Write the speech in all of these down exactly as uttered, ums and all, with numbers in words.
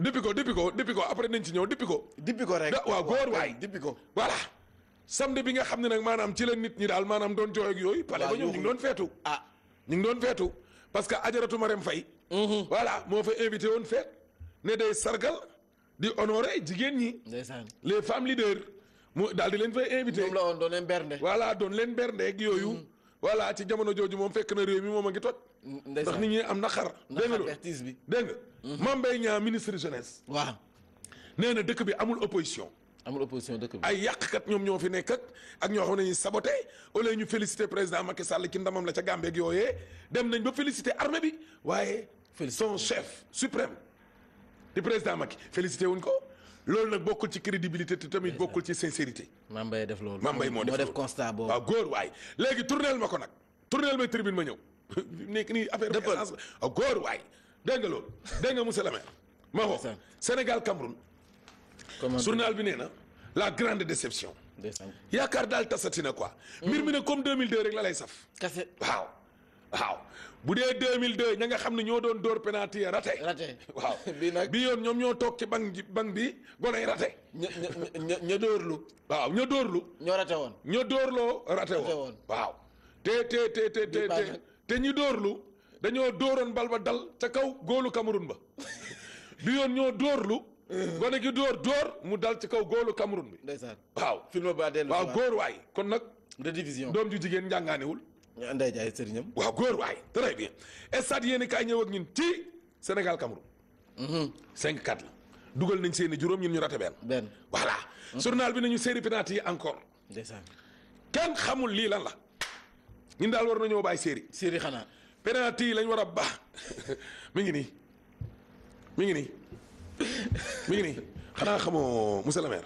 depuis ko depuis ko depuis ko après nañ ci ñëw depuis ko. depuis ko rek waaw góor waay depuis ko. voilà samedi bi nga xam ne nag maanaam ci la nit ñi daal maanaam doon jooy ak yooyu. pale ba ñëw ñu ngi doon feetu. ah ñu ngi doon feetu parce que Ajaratu Marème Faye. voilà moo fa invité woon feet ne day sargal di honorer jigéen ñi. ndeysaan les femmes leaders mu daal di leen fay invité. ñoom la woon doon leen bernde. voilà doon leen bernde ak yooyu. voilà ci jamono jooju moom fekk na réew mi moom a ngi toj. ndax nit ñi am naqar. dégg nga loolu bi dégg nga. Mame Mbaye Niang ministre jeunesse. waaw nee na dëkk bi amul opposition. amul opposition dëkk bi ay yàqkat ñoom ñoo fi nekk ak ak ñoo xam ne ñuy saboté au lieu ñu félicité président Macky Sall ci ndamam la ca Gambie ak yooyee dem nañ ba félicité armée bi waaye. félicité son chef suprême di président Macky félicité wuñ ko. loolu nag bokkul ci crédibilité te tamit bokkul ci sincérité. Mame Mbaye def loolu. Mame Mbaye moo def def constat boobu. waaw góor waay léegi tournel ma ko nag tournel ma tribune ma ñëw nekk nii affaire de présence la góor waay dégg nga loolu dégg nga monsieur le maire. ma ko Sénégal Cameroun. journal bi nee na la grande déception. yaakaar daal tasatina quoi. mbir mi ne comme deux mille deux rek la lay saf. kese waaw. waaw bu dee deux mille deux ña nga xam ne ñoo doon dóor penalty raté. raté waaw bii nag bii yoon ñoom ñoo toog ci banc ji banc bi gonay raté. ña ña ña dóorlu. waaw ña dóorlu. ñoo raté woon. ña dóorloo raté woon. waaw te te te te te te ñi dóorlu dañoo dóoroon bal ba dal ca kaw góolu Cameroun ba bii yoon ñoo dóorlu. gone gi dóor dóor mu dal ci kaw góolu Cameroun bi. ndeysaan waaw film ba dellu waaw góor waay kon nag. redivision doom ju jigéen njàngaanewul. Ndeye Ndiaye sëriñam. waaw góor waay très bien stade yéen kaay ñëw ak ñun ci Sénégal Cameroun. cinq quatre la dugal nañ seen i juróom ñun ñu raté benn. benn voilà. journal bi nañu série penalty yi encore. ndeysaan kenn xamul lii lan la ñun daal war nañoo bàyyi série. série xanaa penalty yi lañ war a baax mi ngi nii mi ngi nii mi ngi nii xanaa xamoo monsieur le maire.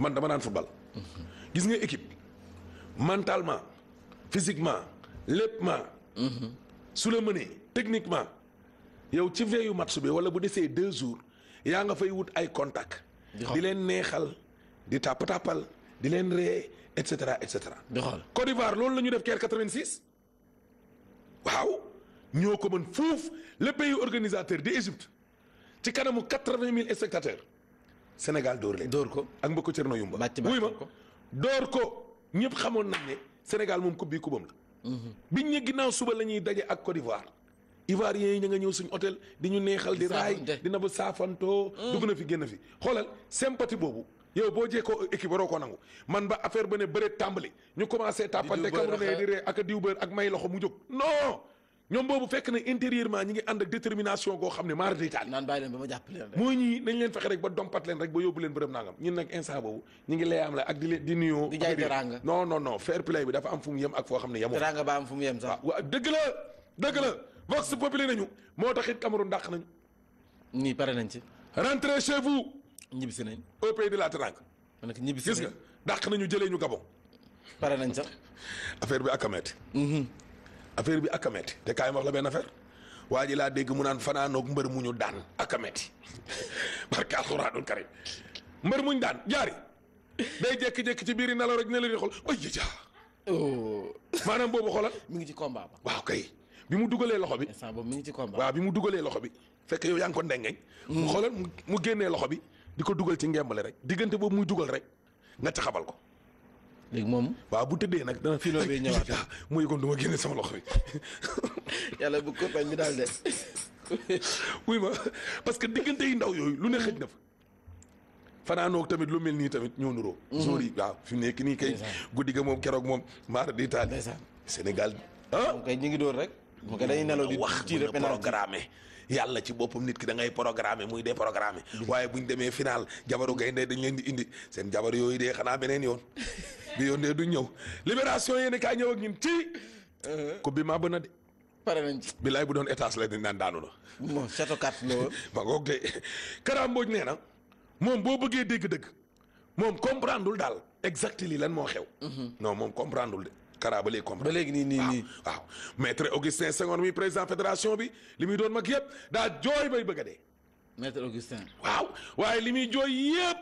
man dama naan football. gis nga équipe mentalement. physiquement léppement. su la mënee techniquement yow ci veillu match bi wala bu desee deux jours yaa nga fay wut ay contact di leen neexal di tàpp tàppal di leen ree et cetera et cetera. di xool Côte d'Ivoire loolu la ñu def keer quatre-vingt-six waaw ñoo ko mën fuuf le pays organisateur di Égypte ci kanamu quatre-vingt mille spectateurs Sénégal dóor leen. dóor ko ak mbokku Thierno Yumba. bàcc bàcc ko dóor ko ñëpp xamoon nañ ne. Sénégal moom coupe bi kubam la. biñ ne ginnaaw suba la ñuy daje ak Côte d'Ivoire. Ivoiriens yi ña nga ñëw suñu hôtel di ñu neexal di raay dina ba saafantoo. dugg na fi génn fi xoolal sympathie boobu. yow boo jeekoo équipe waroo ko nangu man ba affaire ba ne bëreet tàmbali ñu commencé tàppante Cameroun di ree ak diw bër ak may loxo mu jóg. non ñoom boobu fekk na intérieurement ñi ngi ànd ak détermination goo xam ne maar day taal. naan bàyyi leen ba ma jàppale leen rek. mooy ñii nañ leen fexe rek ba dompat leen rek ba yóbbu leen bërëb nangam ñun nag instant boobu ñu ngi layaam la ak di leen di nuyoo. di jaay teranga non non non fair play bi dafa am fu mu yem ak foo xam ne yemoo. teranga ba am fu mu yem sax. waaw dëgg la dëgg la vox populi nañu moo tax it Cameroun dàq nañu. nii pare nañ ci. rentrez chez vous. ñibbisi nañ. au pays de la teranga. ma ne ko ñibbisi nañ gis nga dàq nañu jëlee ñu Gabon. pare nañ sax. affaire bi akamet affaire bi akameti te kaay ma wax la benn affaire waa ji laa dégg mu naan fanaanoog mbër mu ñu daan akameti barke alxuraanul karim mbër muñ daan jaari day jékki-jékki ci biir yi nelaw rek ne la di xool ay ja maanaam boobu xoolal mi ngi ci combat ba waaw kay bi mu dugalee loxo bi instant boobu mi ngi ci combat waaw bi mu dugalee loxo bi fekk yow yaa ngi ko ndengeñ mu xoolal mu génnee loxo bi di ko dugal ci ngembale rek diggante boobu muy dugal rek nga ca xabal ko léegi moom waaw bu tëddee nag dana filo bi ñëwaat mu yëgoon du ma génne sama loxo bi yàlla bu ko bañ bi daal de wuy ma parce que diggante yi ndaw yooyu lu ne xëj na fa fanaanoog tamit lu mel nii tamit ñoo nuroo jour yi waaw fi mu nekk nii kay guddi ga moom keroog moom maar di taal Sénégal ah kay ñu ngi door rek mu ko dañuy nelaw di wax ci programme yàlla ci boppam nit ki da ngay programmer muy déprogrammer waaye buñ demee final jabaru gaynde dañ leen di indi seen jabar yooyu dee xanaa beneen yoon bi yoon dee duñ ñëw libération yéen kaa ñëw ak ñun ci coupe bi maa bëna de pare nañ ci bilaay bu doon étage la di naan daanu la moom château carte la woon ma ngoog de karambooj nee na moom boo bëggee dégg-dëgg moom comprendreul daal exact lii lan moo xew non moom comprendreul de Kara ba léegi comprendre ba léegi nii nii nii waaw maître Augustin Senghor mi président fédération bi li muy doon mag yëpp daa jooy bay bëgg a dee. maître Augustin. waaw waaye li muy jooy yëpp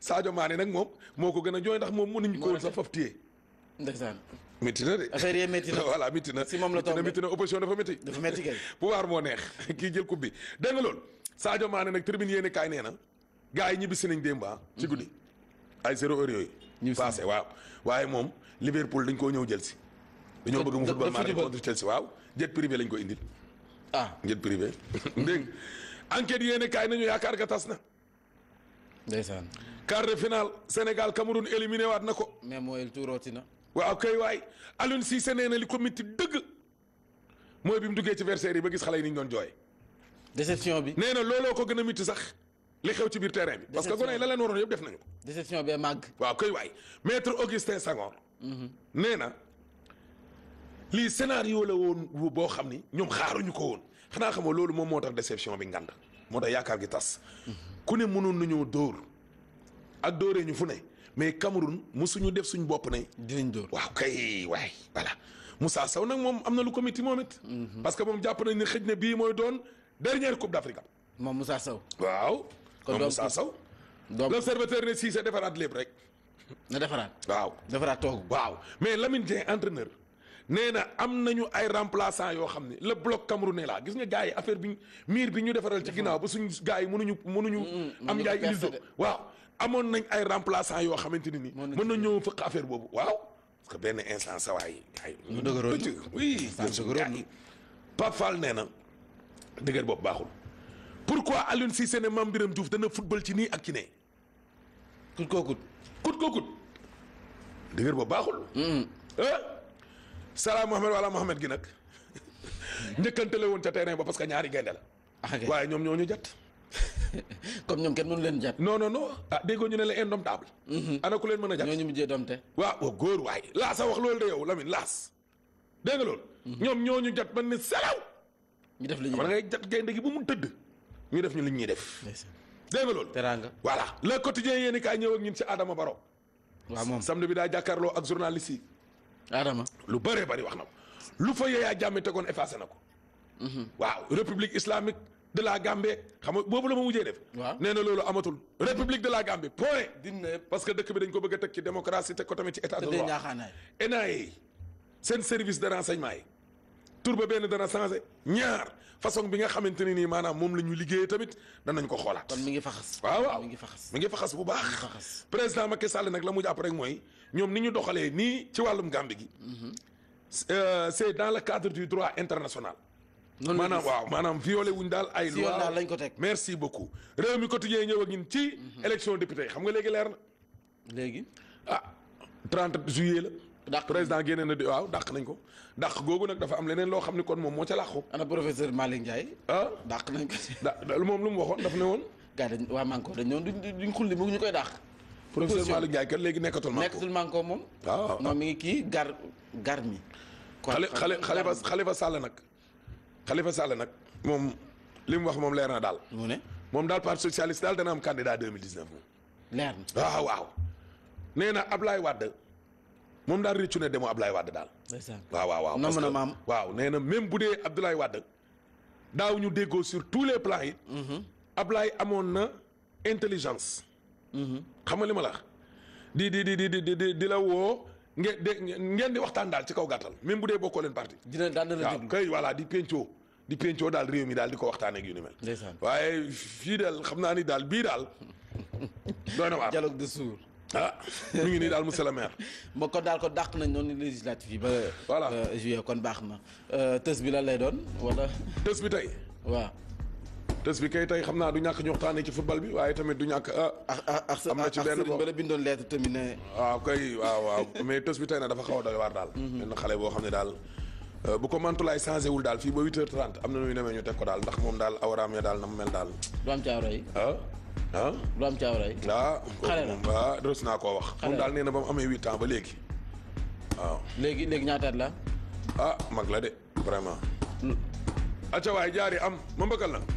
Sadio Mané nag moom moo ko gën a jooy ndax moom mënuñ ko woon sax faf téye. ndeysaan. métti na de. affaire yi métti na voilà métti na. si moom la toog métti na métti na opposition dafa métti. dafa métti kay pouvoir moo neex kii jël coupe bi dégg nga loolu. Sadio Mané nag tribune yéen kaay nee na gars yi ñibbisi nañ démb ci guddi ay zéro heure yooyu. ñu passé waaw waaye moom Liverpool dañ koo ñëw jël si. dañoo bëgg mu football maanaam contre Chelsea waaw jet privé lañ ko indil. ah jet privé dégg nga enquête yéen kaay nañu yaakaar ka tas na. ndeysaan. quart de finale Sénégal Cameroun éliminé waat na ko. mais mooy tuurooti na. waaw kay waay Alioune Cissé nee na li ko métti dëgg mooy bi mu duggee ci Versailles yi ba gis xale yi ni ñu doon jooy. déception bi nee na looloo ko gën a métti sax li xew ci biir terrain bi. parce que gone yi la leen waroon yëpp def nañu ko. déception bi màgg. waaw kay waay maître Augustin Senghor. nee na lii scénario la woon boo xam ni ñoom xaaruñu ko woon xanaa xam nga loolu moom moo tax déception bi ngand moo tax yaakaar gi tas. ku ne mënoon nañoo dóor ak dóoree ñu fu ne mais Cameroun musuñu def suñu bopp ne. dinañ dóor waaw kay waay voilà Moussa Sao nag moom am na lu ko métti moom it. parce que moom jàpp nañ ne xëj na bii mooy doon dernière Coupe d'Afrique. moom Moussa Sao. waaw moom Moussa Sao. donc l'observateur ne Cissé defaraat lépp rek. na defaraat. waaw defaraat toogu. waaw mais Lamine Dieng entraîneur nee na am nañu ay remplaçant yoo xam ne le bloc camerounais la gis nga gars yi affaire bi miir bi ñu defaral ci ginnaaw ba suñu gars yi mënuñu mënuñu. am njaay illusion waaw. amoon nañ ay remplaçant yoo xamante ni nii. mën na ñëw fëq affaire boobu waaw. parce que benn instant sa waay. mu dëgëroon ñu oui. Pape Fall nee na dëgër boobu baaxul. pourquoi Alioune Cissé ne Mame Birame Diouf dana football ci nii ak ci ne. kut kookut. kut kookut. dëgër boobu baaxul. ah. Salah Mohamed wala Mohamed gi nag njëkkantale woon ca terrain ba parce que ñaari gaynde la. waaye ñoom ñoo ñu jat. comme ñoom kenn mënu leen jàpp. non non non ah déggoo ñu ne la indomptable. ana ku leen mën a jàpp ñooñu mujjee domte. waaw góor waay laas a wax loolu de yow Lamine laas dégg nga loolu. ñoom ñooñu jàpp man ne salaw. ñu def li ñuy def ngay jàpp gaynde gi bu mu tëdd. ñu def ñu li ñuy def. dégg nga loolu. teraanga voilà le quotidien yéen kaay ñëw ak ñun ci Adama Baro. waaw moom samedi bi daa jàkkaarloo ak journaliste yi. Adama lu bëree bëri wax na ko lu fa Yaya Jammeh tegoon effacé na ko. waaw république islamique. de la Gambie xam nga boobu la ma mujjee def. waaw nee na loolu amatul. république de la Gambie point. dina parce que dëkk bi dañ ko bëgg a teg ci démocratie teg ko tamit ci état de droit. N A A yi seen service de renseignement yi. tur ba benn dana changé ñaar façon bi nga xamante ne nii maanaam moom la ñu liggéeyee tamit danañ ko xoolaat. kon mi ngi faxas. waaw waaw mi ngi faxas mi ngi faxas bu baax. président Macky Sall nag la mu jàpp rek mooy ñoom ni ñu doxalee nii ci wàllum Gambie gi. c'est dans le cadre du droit international. maanaam waaw maanaam violé wuñ daal ay loi daal lañ ko teg merci beaucoup réew mi quotidien ñëw ak ñun ci élection député yi xam nga léegi leer na léegi ah trente juillet la dàq président génne na di waaw dàq nañ ko dàq googu nag dafa am leneen loo xam ne kon moom moo ca làqu ana professeur Malick Ndiaye ah dàq nañ ko da moom lu mu waxoon daf ne woon gars dañ waa manko dañ noon duñ xulli mu ñu koy dàq professeur Malick Ndiaye kat léegi nekkatul manko nekkatul manko moom waaw moom mi ngi kii gar gar mi xale xale xale ba xale ba sàll nag Khalifa Sall nag moom li mu wax moom leer na daal. mu ne moom daal parti socialiste daal dana am candidat deux mille dix-neuf moom. leer na waaw waaw. nee na Abdoulaye Wad moom daal réccu ne demoo Abdoulaye Wad daal. waaw waaw waaw parce que maam. waaw nee na même bu dee Abdoulaye Wad daaw ñu déggoo sur tous les plans yi. Abdoulaye amoon na intelligence. xam nga li ma la wax di di di di di di la woo. ngeen ngeen di waxtaan daal ci kaw gàttal même bu dee bokkoo leen parti. dina daan na la déglu waaw kay voilà di pencoo di pencoo daal réew mi daal di ko waxtaan ak yu ni mel. ndeysaan waaye fii daal xam naa ni daal bii daal. doy na waar dialogue de sourds. ah mi ngi nii daal monsieur le maire. ma kon daal ko dàq nañ noonu législative yi ba. voilà juillet kon baax na tës bi lan lay doon wala. tës bi tey. waaw. tës bi kay tey xam naa du ñàkk ñu waxtaanee ci football bi waaye tamit du ñàkk ah. am na ci benn bopp bala bindoon lettre tamit ne. waaw kay waaw waaw mais tës bi tey nag dafa xaw a doy waar daal. benn xale boo xam ne daal bu ko mantulaay changé wul daal fii ba huit heures trente am na nu muy demee ñu teg ko daal ndax moom daal awraam ya daal na mu mel daal. du am caawra yi. ah ah. du am caawra yi. xale la ah ah rës naa koo wax. moom daal nee na ba mu amee huit ans ba léegi waaw. léegi léegi ñaataat la. ah mag la de vraiment. acca waay jaari am ma mbëkkal na